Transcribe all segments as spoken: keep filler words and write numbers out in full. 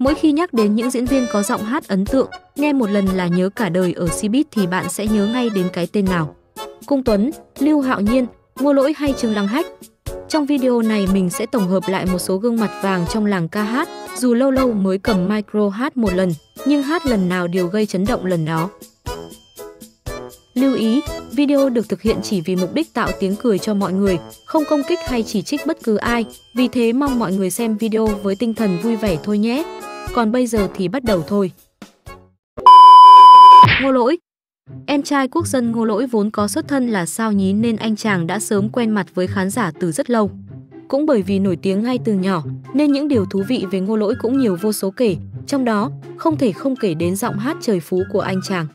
Mỗi khi nhắc đến những diễn viên có giọng hát ấn tượng, nghe một lần là nhớ cả đời ở Cbiz thì bạn sẽ nhớ ngay đến cái tên nào? Cung Tuấn, Lưu Hạo Nhiên, Ngô Lỗi hay Trương Lăng Hách? Trong video này mình sẽ tổng hợp lại một số gương mặt vàng trong làng ca hát, dù lâu lâu mới cầm micro hát một lần, nhưng hát lần nào đều gây chấn động lần đó. Lưu ý, video được thực hiện chỉ vì mục đích tạo tiếng cười cho mọi người, không công kích hay chỉ trích bất cứ ai, vì thế mong mọi người xem video với tinh thần vui vẻ thôi nhé. Còn bây giờ thì bắt đầu thôi. Ngô Lỗi. Em trai quốc dân Ngô Lỗi vốn có xuất thân là sao nhí nên anh chàng đã sớm quen mặt với khán giả từ rất lâu. Cũng bởi vì nổi tiếng ngay từ nhỏ nên những điều thú vị về Ngô Lỗi cũng nhiều vô số kể, trong đó không thể không kể đến giọng hát trời phú của anh chàng.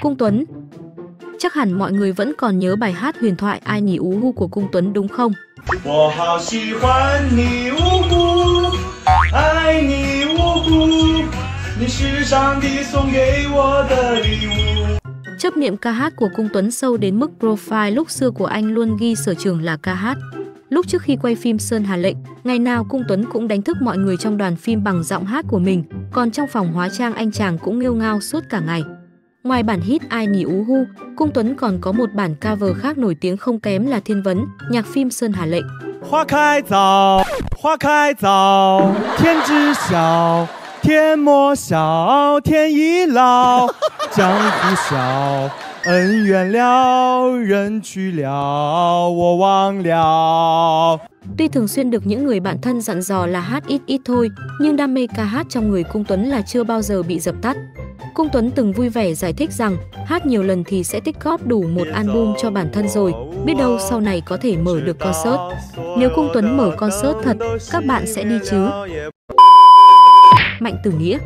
Cung Tuấn. Chắc hẳn mọi người vẫn còn nhớ bài hát huyền thoại Ai Nhỉ Ú Hu của Cung Tuấn đúng không? Chấp niệm ca hát của Cung Tuấn sâu đến mức profile lúc xưa của anh luôn ghi sở trường là ca hát. Lúc trước khi quay phim Sơn Hà Lệnh, ngày nào Cung Tuấn cũng đánh thức mọi người trong đoàn phim bằng giọng hát của mình, còn trong phòng hóa trang anh chàng cũng nghêu ngao suốt cả ngày. Ngoài bản hit Ai Nhỉ Ú Hu, Cung Tuấn còn có một bản cover khác nổi tiếng không kém là Thiên Vấn, nhạc phim Sơn Hà Lệnh. Hoa khai rào, hoa khai rào, thiên chi xiao, thiên mô xiao, thiên ý lao, giang hồ xiao, ân duyên liao, nhân chu liao, wo wang liao. Tuy thường xuyên được những người bạn thân dặn dò là hát ít ít thôi, nhưng đam mê ca hát trong người Cung Tuấn là chưa bao giờ bị dập tắt. Cung Tuấn từng vui vẻ giải thích rằng hát nhiều lần thì sẽ tích góp đủ một album cho bản thân rồi, biết đâu sau này có thể mở được concert. Nếu Cung Tuấn mở concert thật, các bạn sẽ đi chứ? Mạnh Tử Nghĩa.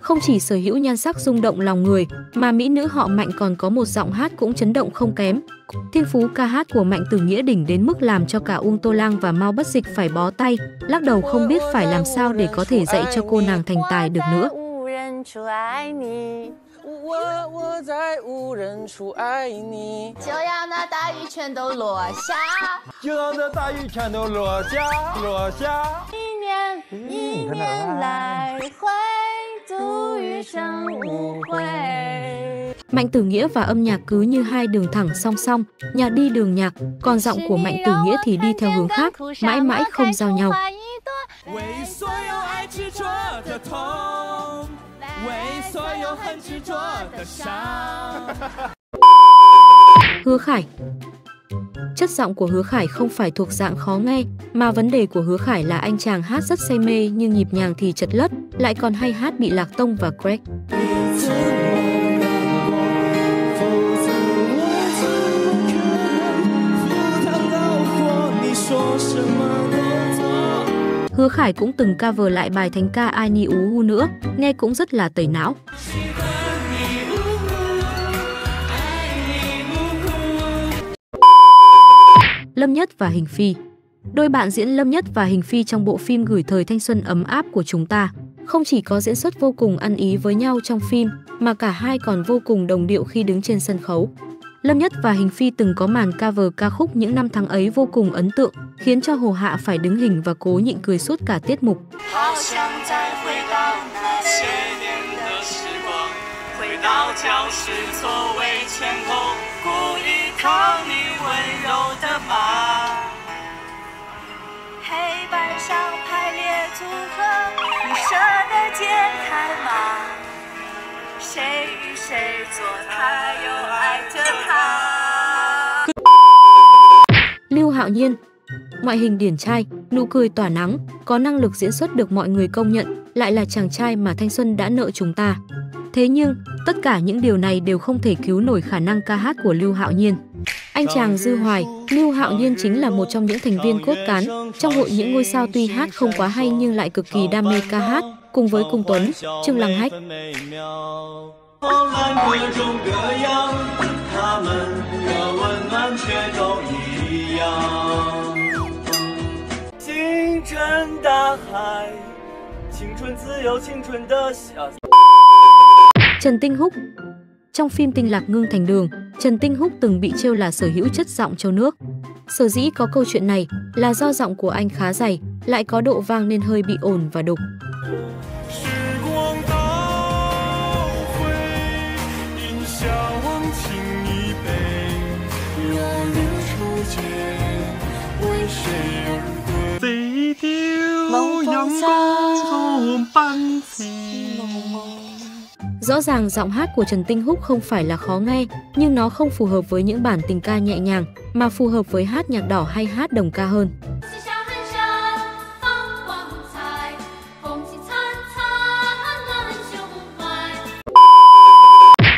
Không chỉ sở hữu nhan sắc rung động lòng người, mà mỹ nữ họ Mạnh còn có một giọng hát cũng chấn động không kém. Thiên phú ca hát của Mạnh Tử Nghĩa đỉnh đến mức làm cho cả Uông Tô Lang và Mao Bất Dịch phải bó tay, lắc đầu không biết phải làm sao để có thể dạy cho cô nàng thành tài được nữa. Mạnh Tử Nghĩa và âm nhạc cứ như hai đường thẳng song song, nhạc đi đường nhạc, còn giọng của Mạnh Tử Nghĩa thì đi theo hướng khác, mãi mãi không giao nhau. Hứa Khải. Chất giọng của Hứa Khải không phải thuộc dạng khó nghe, mà vấn đề của Hứa Khải là anh chàng hát rất say mê nhưng nhịp nhàng thì chật lất, lại còn hay hát bị lạc tông và crack. Hứa Khải cũng từng cover lại bài thánh ca Ai Nhỉ Ú Hu nữa, nghe cũng rất là tẩy não. Lâm Nhất và Hình Phi. Đôi bạn diễn Lâm Nhất và Hình Phi trong bộ phim Gửi Thời Thanh Xuân Ấm Áp của chúng ta, không chỉ có diễn xuất vô cùng ăn ý với nhau trong phim, mà cả hai còn vô cùng đồng điệu khi đứng trên sân khấu. Lâm Nhất và Hình Phi từng có màn cover ca khúc Những Năm Tháng Ấy vô cùng ấn tượng, khiến cho Hồ Hạ phải đứng hình và cố nhịn cười suốt cả tiết mục. Lưu Hạo Nhiên. Ngoại hình điển trai, nụ cười tỏa nắng, có năng lực diễn xuất được mọi người công nhận, lại là chàng trai mà thanh xuân đã nợ chúng ta. Thế nhưng, tất cả những điều này đều không thể cứu nổi khả năng ca hát của Lưu Hạo Nhiên. Anh chàng Dư Hoài, Lưu Hạo Nhiên chính là một trong những thành viên cốt cán trong hội những ngôi sao, tuy hát không quá hay nhưng lại cực kỳ đam mê ca hát, cùng với Cung Tuấn, Trương Lăng Hách. Trần Tinh Húc. Trong phim Tinh Lạc Ngưng Thành Đường, Trần Tinh Húc từng bị trêu là sở hữu chất giọng Châu nước. Sở dĩ có câu chuyện này là do giọng của anh khá dày, lại có độ vang nên hơi bị ồn và đục. Rõ ràng giọng hát của Trần Tinh Húc không phải là khó nghe, nhưng nó không phù hợp với những bản tình ca nhẹ nhàng, mà phù hợp với hát nhạc đỏ hay hát đồng ca hơn.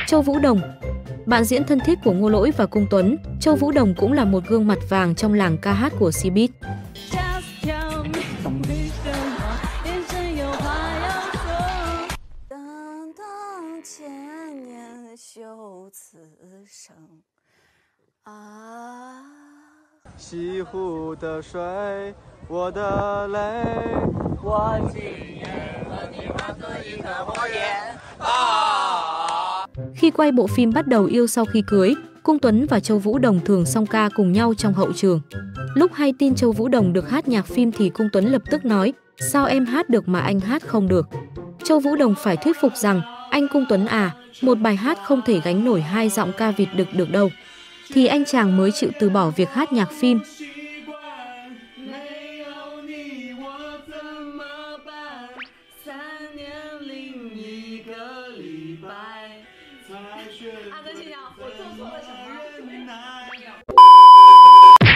Châu Vũ Đồng. Bạn diễn thân thiết của Ngô Lỗi và Cung Tuấn, Châu Vũ Đồng cũng là một gương mặt vàng trong làng ca hát của Cbiz. Khi quay bộ phim Bắt Đầu Yêu Sau Khi Cưới, Cung Tuấn và Châu Vũ Đồng thường song ca cùng nhau trong hậu trường. Lúc hay tin Châu Vũ Đồng được hát nhạc phim thì Cung Tuấn lập tức nói, sao em hát được mà anh hát không được. Châu Vũ Đồng phải thuyết phục rằng, anh Cung Tuấn à, một bài hát không thể gánh nổi hai giọng ca Việt được được đâu. Thì anh chàng mới chịu từ bỏ việc hát nhạc phim.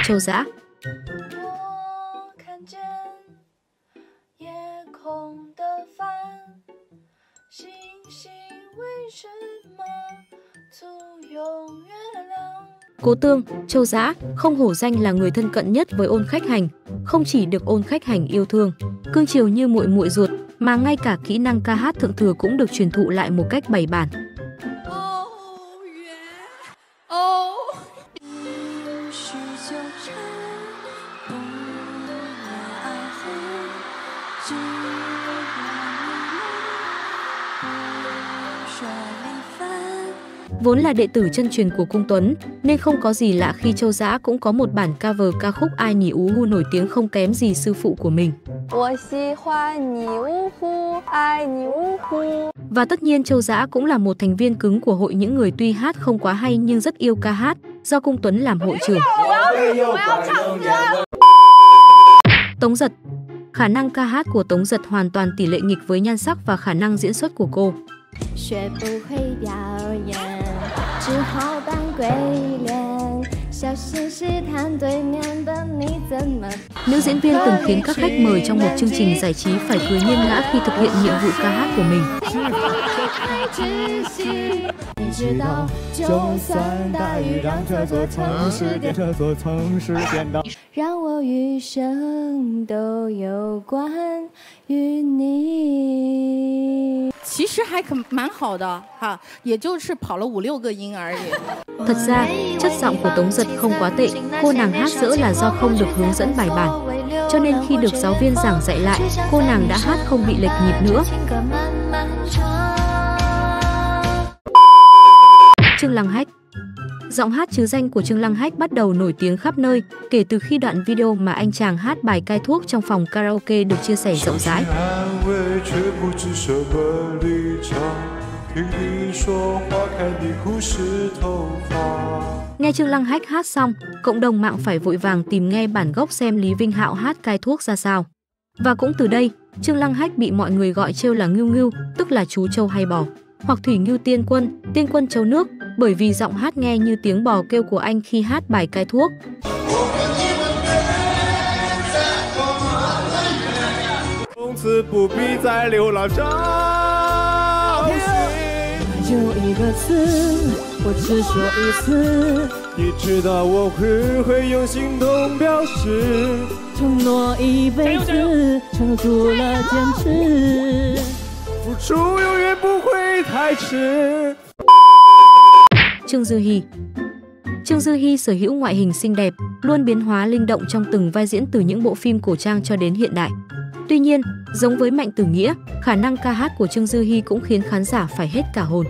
Châu Dã. Cố Tương, Châu Dã, không hổ danh là người thân cận nhất với Ôn Khách Hành, không chỉ được Ôn Khách Hành yêu thương, cưng chiều như muội muội ruột, mà ngay cả kỹ năng ca hát thượng thừa cũng được truyền thụ lại một cách bài bản. Vốn là đệ tử chân truyền của Cung Tuấn, nên không có gì lạ khi Châu Dã cũng có một bản cover ca khúc Ai Nhỉ Ú Hu nổi tiếng không kém gì sư phụ của mình. Và tất nhiên Châu Dã cũng là một thành viên cứng của hội những người tuy hát không quá hay nhưng rất yêu ca hát, do Cung Tuấn làm hội trưởng. Tống Dật. Khả năng ca hát của Tống Dật hoàn toàn tỷ lệ nghịch với nhan sắc và khả năng diễn xuất của cô. Nữ diễn viên từng khiến các khách mời trong một chương trình giải trí phải cười nghiêng ngã khi thực hiện nhiệm vụ ca hát của mình. Thật ra, chất giọng của Tống Dật không quá tệ, cô nàng hát dở là do không được hướng dẫn bài bản. Cho nên khi được giáo viên giảng dạy lại, cô nàng đã hát không bị lệch nhịp nữa. Trương Lăng Hách. Giọng hát chứ danh của Trương Lăng Hách bắt đầu nổi tiếng khắp nơi kể từ khi đoạn video mà anh chàng hát bài cai thuốc trong phòng karaoke được chia sẻ rộng rãi. Nghe Trương Lăng Hách hát xong, cộng đồng mạng phải vội vàng tìm nghe bản gốc xem Lý Vinh Hạo hát cai thuốc ra sao. Và cũng từ đây, Trương Lăng Hách bị mọi người gọi trêu là Ngưu Ngưu, tức là chú trâu hay bò, hoặc Thủy Ngưu Tiên Quân, Tiên Quân Châu Nước, bởi vì giọng hát nghe như tiếng bò kêu của anh khi hát bài cai thuốc. 你知道我只会用行动表示，承诺一辈子，撑住了坚持，付出永远不会太迟。Trương Dư Hi. Trương Dư Hi sở hữu ngoại hình xinh đẹp, luôn biến hóa linh động trong từng vai diễn từ những bộ phim cổ trang cho đến hiện đại. Tuy nhiên, giống với Mạnh Tử Nghĩa, khả năng ca hát của Trương Dư Hi cũng khiến khán giả phải hết cả hồn.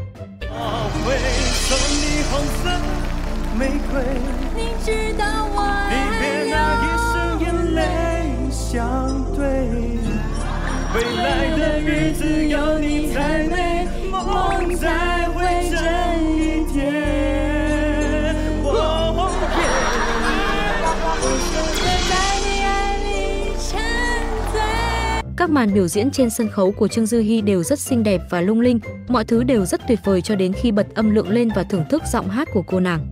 Các màn biểu diễn trên sân khấu của Trương Dư Hi đều rất xinh đẹp và lung linh, mọi thứ đều rất tuyệt vời cho đến khi bật âm lượng lên và thưởng thức giọng hát của cô nàng.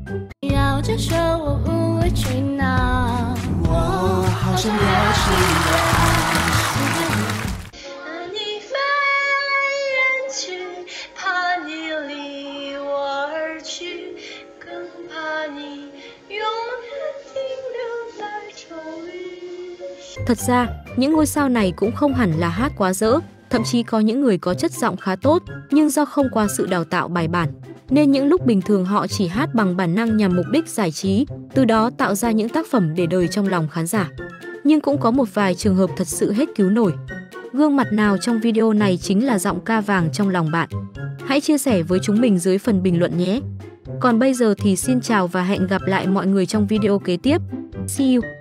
Thật ra, những ngôi sao này cũng không hẳn là hát quá dở, thậm chí có những người có chất giọng khá tốt, nhưng do không qua sự đào tạo bài bản, nên những lúc bình thường họ chỉ hát bằng bản năng nhằm mục đích giải trí, từ đó tạo ra những tác phẩm để đời trong lòng khán giả. Nhưng cũng có một vài trường hợp thật sự hết cứu nổi. Gương mặt nào trong video này chính là giọng ca vàng trong lòng bạn? Hãy chia sẻ với chúng mình dưới phần bình luận nhé! Còn bây giờ thì xin chào và hẹn gặp lại mọi người trong video kế tiếp. See you!